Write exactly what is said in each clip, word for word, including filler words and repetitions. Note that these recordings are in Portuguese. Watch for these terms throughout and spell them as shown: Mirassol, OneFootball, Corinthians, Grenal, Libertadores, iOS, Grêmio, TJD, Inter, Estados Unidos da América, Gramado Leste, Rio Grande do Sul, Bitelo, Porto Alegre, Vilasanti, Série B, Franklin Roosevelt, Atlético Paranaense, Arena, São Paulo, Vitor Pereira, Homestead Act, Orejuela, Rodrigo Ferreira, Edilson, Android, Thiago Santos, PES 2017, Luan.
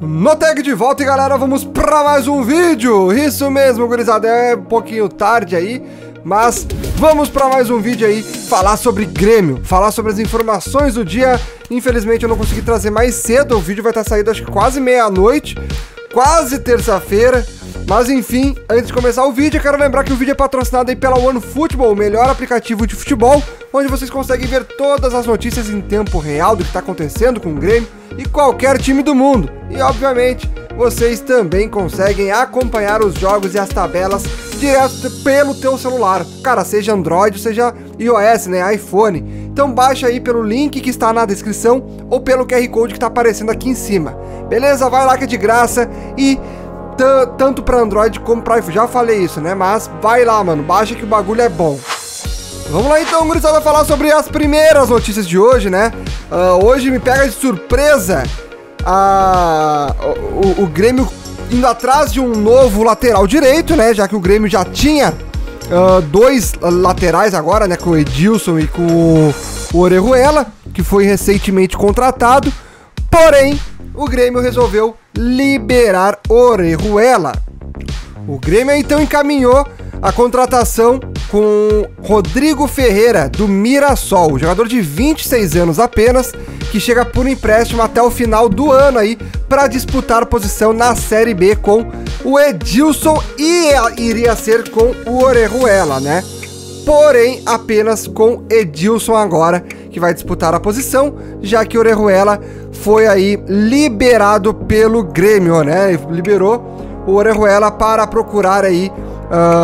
No tag de volta, e galera, vamos pra mais um vídeo. Isso mesmo, gurizada, é um pouquinho tarde aí, mas vamos pra mais um vídeo aí, falar sobre Grêmio, falar sobre as informações do dia. Infelizmente eu não consegui trazer mais cedo, o vídeo vai estar saindo acho que quase meia-noite, quase terça-feira. Mas enfim, antes de começar o vídeo, eu quero lembrar que o vídeo é patrocinado aí pela OneFootball, o melhor aplicativo de futebol, onde vocês conseguem ver todas as notícias em tempo real do que está acontecendo com o Grêmio e qualquer time do mundo. E obviamente, vocês também conseguem acompanhar os jogos e as tabelas direto pelo teu celular. Cara, seja Android, seja iOS, né, iPhone. Então baixa aí pelo link que está na descrição ou pelo Q R Code que está aparecendo aqui em cima. Beleza? Vai lá que é de graça e tanto para Android como para iPhone. Já falei isso, né? Mas vai lá, mano, baixa que o bagulho é bom. Vamos lá então, gurizada, vai falar sobre as primeiras notícias de hoje, né? Uh, hoje me pega de surpresa a, o, o Grêmio indo atrás de um novo lateral direito, né? Já que o Grêmio já tinha uh, dois laterais agora, né? Com o Edilson e com o Orejuela, que foi recentemente contratado. Porém, o Grêmio resolveu liberar Orejuela. O Grêmio então encaminhou a contratação com Rodrigo Ferreira, do Mirassol, um jogador de vinte e seis anos apenas, que chega por empréstimo até o final do ano aí para disputar posição na Série B com o Edilson e iria ser com o Orejuela, né? Porém, apenas com Edilson agora, que vai disputar a posição, já que Orejuela foi aí liberado pelo Grêmio, né? Liberou o Orejuela para procurar aí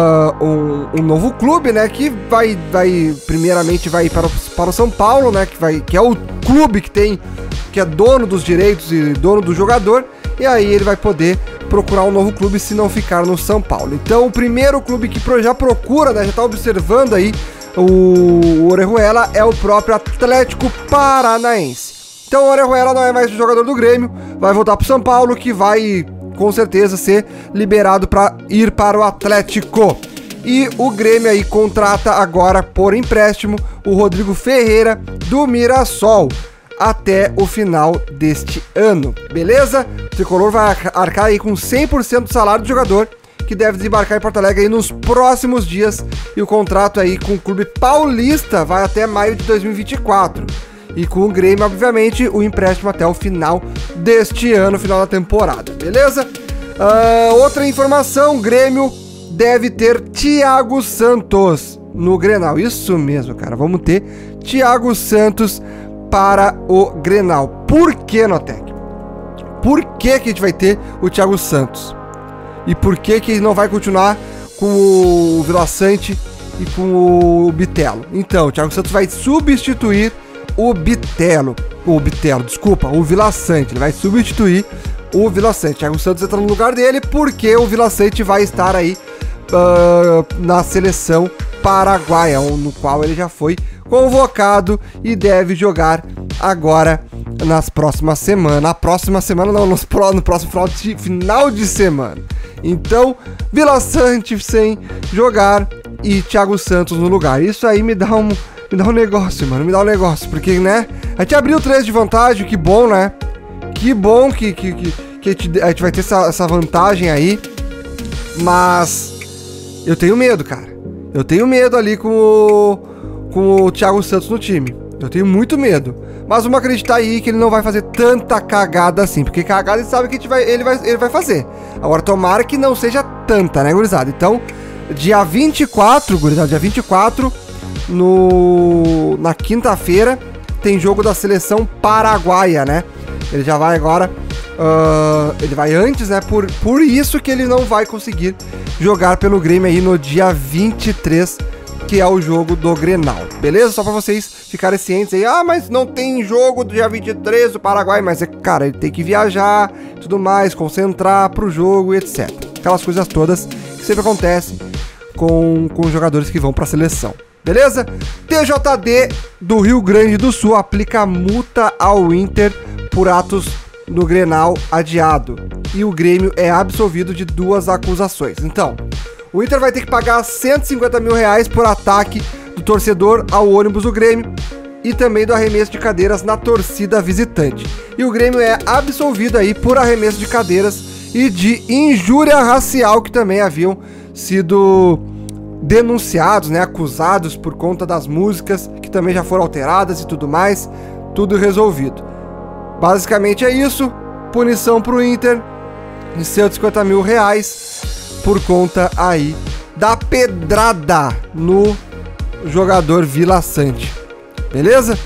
uh, um, um novo clube, né? Que vai, vai primeiramente vai para, para o São Paulo, né? Que, vai, que é o clube que tem, que é dono dos direitos e dono do jogador. E aí ele vai poder procurar um novo clube se não ficar no São Paulo. Então o primeiro clube que já procura, né? Já está observando aí o Orejuela é o próprio Atlético Paranaense. Então o Orejuela não é mais jogador do Grêmio, vai voltar para o São Paulo, que vai com certeza ser liberado para ir para o Atlético. E o Grêmio aí contrata agora por empréstimo o Rodrigo Ferreira do Mirassol até o final deste ano, beleza? O Tricolor vai arcar aí com cem por cento do salário do jogador, que deve desembarcar em Porto Alegre aí nos próximos dias, e o contrato aí com o clube paulista vai até maio de dois mil e vinte e quatro, e com o Grêmio, obviamente, o empréstimo até o final deste ano, final da temporada, beleza? Uh, outra informação, Grêmio deve ter Thiago Santos no Grenal, isso mesmo, cara, vamos ter Thiago Santos para o Grenal. Por que, Notec? Por que que a gente vai ter o Thiago Santos? E por que que ele não vai continuar com o Vilasanti e com o Bitelo? Então, o Thiago Santos vai substituir o Bitelo, o Bitelo, desculpa, o Vilasanti, ele vai substituir o Vilasanti. O Thiago Santos entra no lugar dele porque o Vilasanti vai estar aí uh, na seleção paraguaia, no qual ele já foi convocado e deve jogar agora nas próximas semanas, na próxima semana não, nos pro, no próximo final de, final de semana. Então, Vilasanti sem jogar e Thiago Santos no lugar. Isso aí me dá um, me dá um negócio, mano, me dá um negócio, porque, né, a gente abriu três de vantagem, que bom, né? Que bom que, que, que, que a, gente, a gente vai ter essa, essa vantagem aí, mas eu tenho medo, cara. Eu tenho medo ali com o, com o Thiago Santos no time. Eu tenho muito medo. Mas vamos acreditar aí que ele não vai fazer tanta cagada assim, porque cagada ele sabe que a gente vai, ele, vai, ele vai fazer. Agora, tomara que não seja tanta, né, gurizada? Então, dia vinte e quatro, gurizada, dia vinte e quatro, no, na quinta-feira, tem jogo da seleção paraguaia, né? Ele já vai agora, uh, ele vai antes, né? Por, por isso que ele não vai conseguir jogar pelo Grêmio aí no dia vinte e três, que é o jogo do Grenal, beleza? Só pra vocês ficarem cientes aí. Ah, mas não tem jogo do dia vinte e três do Paraguai, mas é, cara, ele tem que viajar, tudo mais, concentrar pro jogo e etcétera. Aquelas coisas todas que sempre acontecem com, com os jogadores que vão pra seleção, beleza? T J D do Rio Grande do Sul aplica multa ao Inter por atos no Grenal adiado. E o Grêmio é absolvido de duas acusações. Então, o Inter vai ter que pagar cento e cinquenta mil reais por ataque do torcedor ao ônibus do Grêmio e também do arremesso de cadeiras na torcida visitante. E o Grêmio é absolvido aí por arremesso de cadeiras e de injúria racial, que também haviam sido denunciados, né, acusados por conta das músicas, que também já foram alteradas e tudo mais, tudo resolvido. Basicamente é isso, punição para o Inter em cento e cinquenta mil reais por conta aí da pedrada no jogador Vilasanti. Beleza?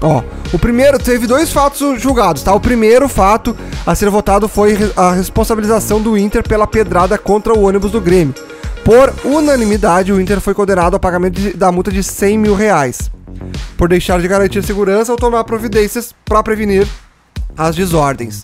Ó, o primeiro, teve dois fatos julgados, tá? O primeiro fato a ser votado foi a responsabilização do Inter pela pedrada contra o ônibus do Grêmio. Por unanimidade, o Inter foi condenado ao pagamento de, da multa de cem mil reais por deixar de garantir segurança ou tomar providências para prevenir as desordens.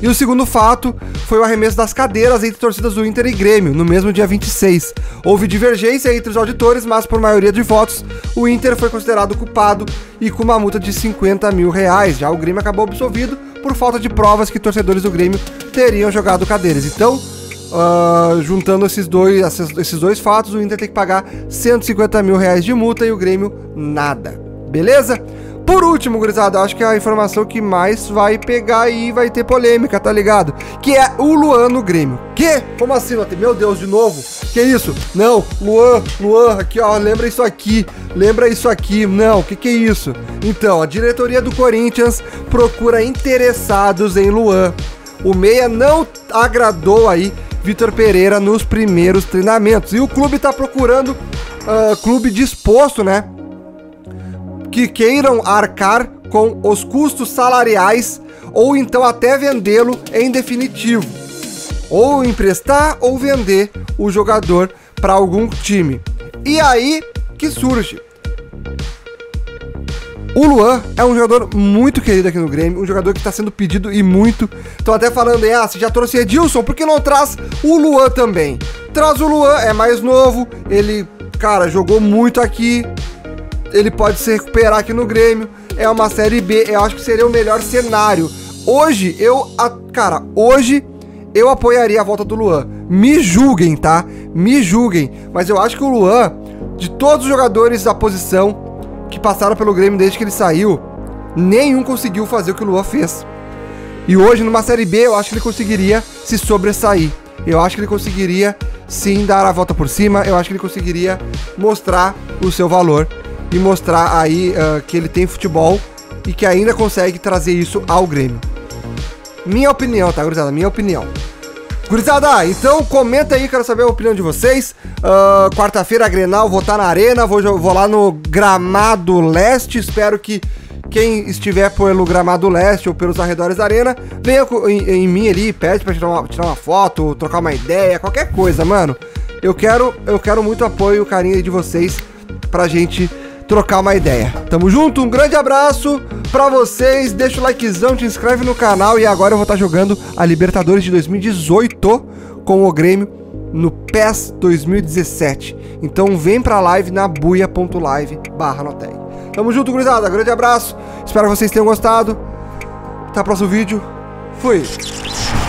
E o segundo fato foi o arremesso das cadeiras entre torcidas do Inter e Grêmio, no mesmo dia vinte e seis. Houve divergência entre os auditores, mas por maioria de votos, o Inter foi considerado culpado e com uma multa de cinquenta mil reais. Já o Grêmio acabou absolvido por falta de provas que torcedores do Grêmio teriam jogado cadeiras. Então, uh, juntando esses dois, esses dois fatos, o Inter tem que pagar cento e cinquenta mil reais de multa e o Grêmio nada. Beleza? Por último, gurizada, acho que é a informação que mais vai pegar e vai ter polêmica, tá ligado? Que é o Luan no Grêmio. Que? Como assim, Lati? Meu Deus, de novo? Que isso? Não, Luan, Luan, aqui ó, lembra isso aqui, lembra isso aqui. Não, que que é isso? Então, a diretoria do Corinthians procura interessados em Luan. O meia não agradou aí Vitor Pereira nos primeiros treinamentos. E o clube tá procurando, uh, clube disposto, né? Que queiram arcar com os custos salariais ou então até vendê-lo em definitivo. Ou emprestar ou vender o jogador para algum time. E aí que surge. O Luan é um jogador muito querido aqui no Grêmio, um jogador que está sendo pedido e muito. Estão até falando aí, ah, se já trouxe Edilson, por que não traz o Luan também? Traz o Luan, é mais novo, ele, cara, jogou muito aqui. Ele pode se recuperar aqui no Grêmio. É uma Série B, eu acho que seria o melhor cenário. Hoje, eu... A, cara, hoje eu apoiaria a volta do Luan. Me julguem, tá? Me julguem. Mas eu acho que o Luan, de todos os jogadores da posição que passaram pelo Grêmio desde que ele saiu, nenhum conseguiu fazer o que o Luan fez. E hoje, numa Série B, eu acho que ele conseguiria se sobressair. Eu acho que ele conseguiria, sim, dar a volta por cima. Eu acho que ele conseguiria mostrar o seu valor e mostrar aí uh, que ele tem futebol e que ainda consegue trazer isso ao Grêmio. Minha opinião, tá, gurizada? Minha opinião. Gurizada, então comenta aí, quero saber a opinião de vocês. Uh, Quarta-feira, Grenal, vou estar na Arena, vou, vou lá no Gramado Leste, espero que quem estiver pelo Gramado Leste ou pelos arredores da Arena, venha em, em mim ali, pede pra tirar uma, tirar uma foto, trocar uma ideia, qualquer coisa, mano. Eu quero, eu quero muito apoio e carinho aí de vocês pra gente trocar uma ideia. Tamo junto, um grande abraço pra vocês, deixa o likezão, te inscreve no canal e agora eu vou estar jogando a Libertadores de dois mil e dezoito com o Grêmio no PES dois mil e dezessete. Então vem pra live na buia ponto live barra noteg. Tamo junto, gurizada, grande abraço, espero que vocês tenham gostado. Até o próximo vídeo, fui!